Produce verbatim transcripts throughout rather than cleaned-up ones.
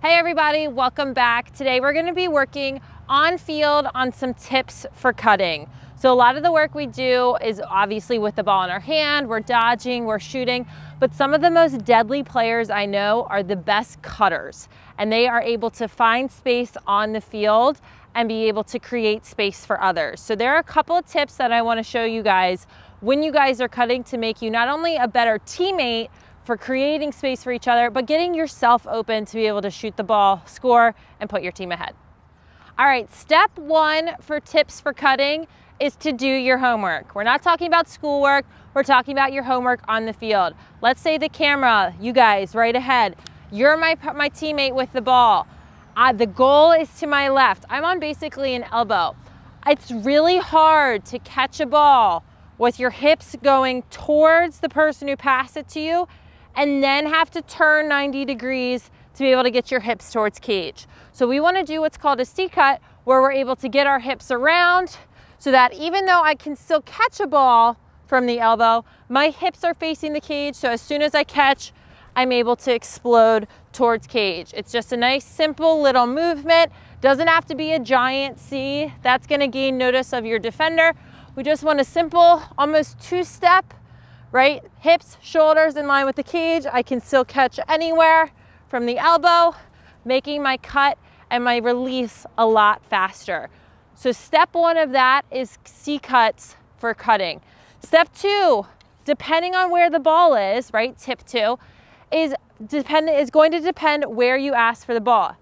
Hey everybody, welcome back. Today we're going to be working on field on some tips for cutting. So a lot of the work we do is obviously with the ball in our hand, we're dodging, we're shooting, but some of the most deadly players I know are the best cutters, and they are able to find space on the field and be able to create space for others. So there are a couple of tips that I want to show you guys when you guys are cutting to make you not only a better teammate, for creating space for each other, but getting yourself open to be able to shoot the ball, score, and put your team ahead. All right, step one for tips for cutting is to do your homework. We're not talking about schoolwork, we're talking about your homework on the field. Let's say the camera, you guys, right ahead. You're my, my teammate with the ball. Uh, the goal is to my left. I'm on basically an elbow. It's really hard to catch a ball with your hips going towards the person who passed it to you and then have to turn ninety degrees to be able to get your hips towards cage. So we wanna do what's called a C-cut, where we're able to get our hips around so that even though I can still catch a ball from the elbow, my hips are facing the cage, so as soon as I catch, I'm able to explode towards cage. It's just a nice, simple little movement. Doesn't have to be a giant C. That's gonna gain notice of your defender. We just want a simple, almost two-step, right? Hips, shoulders in line with the cage. I can still catch anywhere from the elbow, making my cut and my release a lot faster. So step one of that is C-cuts for cutting. Step two, depending on where the ball is, right? Tip two, is, depend, is going to depend where you ask for the ball.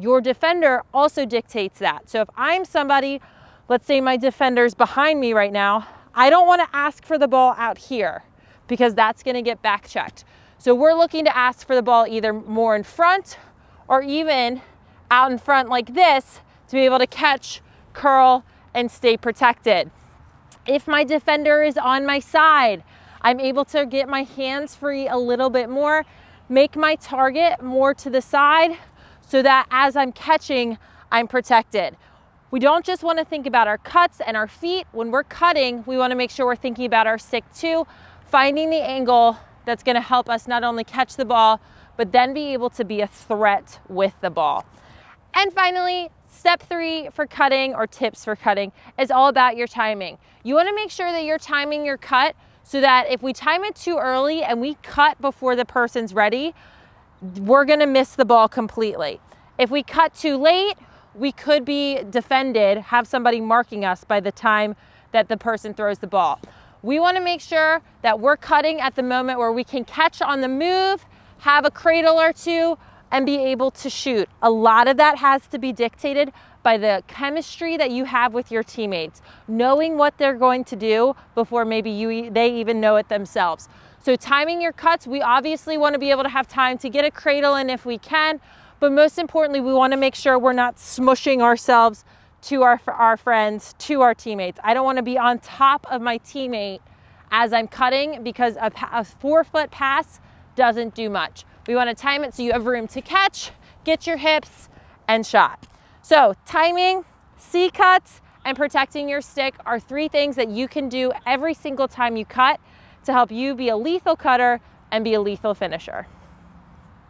Your defender also dictates that. So if I'm somebody, let's say my defender's behind me right now, I don't wanna ask for the ball out here, because that's gonna get back checked. So we're looking to ask for the ball either more in front or even out in front like this to be able to catch, curl, and stay protected. If my defender is on my side, I'm able to get my hands free a little bit more, make my target more to the side so that as I'm catching, I'm protected. We don't just want to think about our cuts and our feet. When we're cutting, we want to make sure we're thinking about our stick too, finding the angle that's going to help us not only catch the ball, but then be able to be a threat with the ball. And finally, step three for cutting, or tips for cutting, is all about your timing. You want to make sure that you're timing your cut so that if we time it too early and we cut before the person's ready, we're going to miss the ball completely. If we cut too late, we could be defended, have somebody marking us by the time that the person throws the ball. We want to make sure that we're cutting at the moment where we can catch on the move, have a cradle or two, and be able to shoot. A lot of that has to be dictated by the chemistry that you have with your teammates, knowing what they're going to do before maybe you, they even know it themselves. So timing your cuts, we obviously want to be able to have time to get a cradle in if we can, but most importantly, we want to make sure we're not smushing ourselves to our, our friends, to our teammates. I don't want to be on top of my teammate as I'm cutting, because a, a four foot pass doesn't do much. We want to time it so you have room to catch, get your hips, and shot. So timing, C-cuts, and protecting your stick are three things that you can do every single time you cut to help you be a lethal cutter and be a lethal finisher.